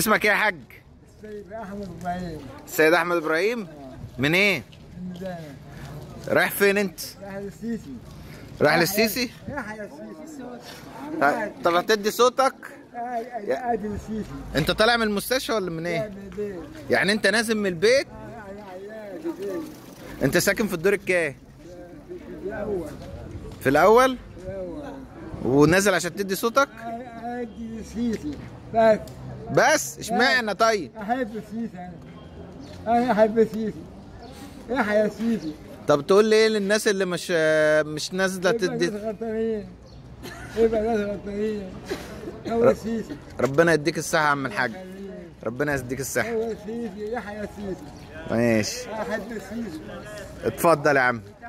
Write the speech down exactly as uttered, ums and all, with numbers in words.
اسمك ايه يا حاج؟ السيد احمد ابراهيم. السيد احمد ابراهيم؟ منين؟ إيه؟ من ميدان. رايح فين انت؟ رايح للسيسي. رايح للسيسي؟ رايح للسيسي. طب هتدي صوتك؟ ايوه ادي للسيسي. انت طالع من المستشفى ولا من ايه؟ من البيت. يعني انت نازل من البيت؟ انت ساكن في الدور الكام؟ في الاول. في الاول؟ في الاول. ونازل عشان تدي صوتك؟ ادي للسيسي بس. بس اشمعنى طيب؟ احب السيسي انا. انا احب السيسي. رايح يا سيسي. طب تقول لي ايه للناس اللي مش مش نازله تدي؟ يبقى ناس غلطانين، يبقى ناس غلطانين. هو السيسي. ربنا يديك الصحه يا عم الحاج. ربنا يديك الصحه. هو السيسي، يحيى السيسي. ماشي. احب السيسي. اتفضل يا عم.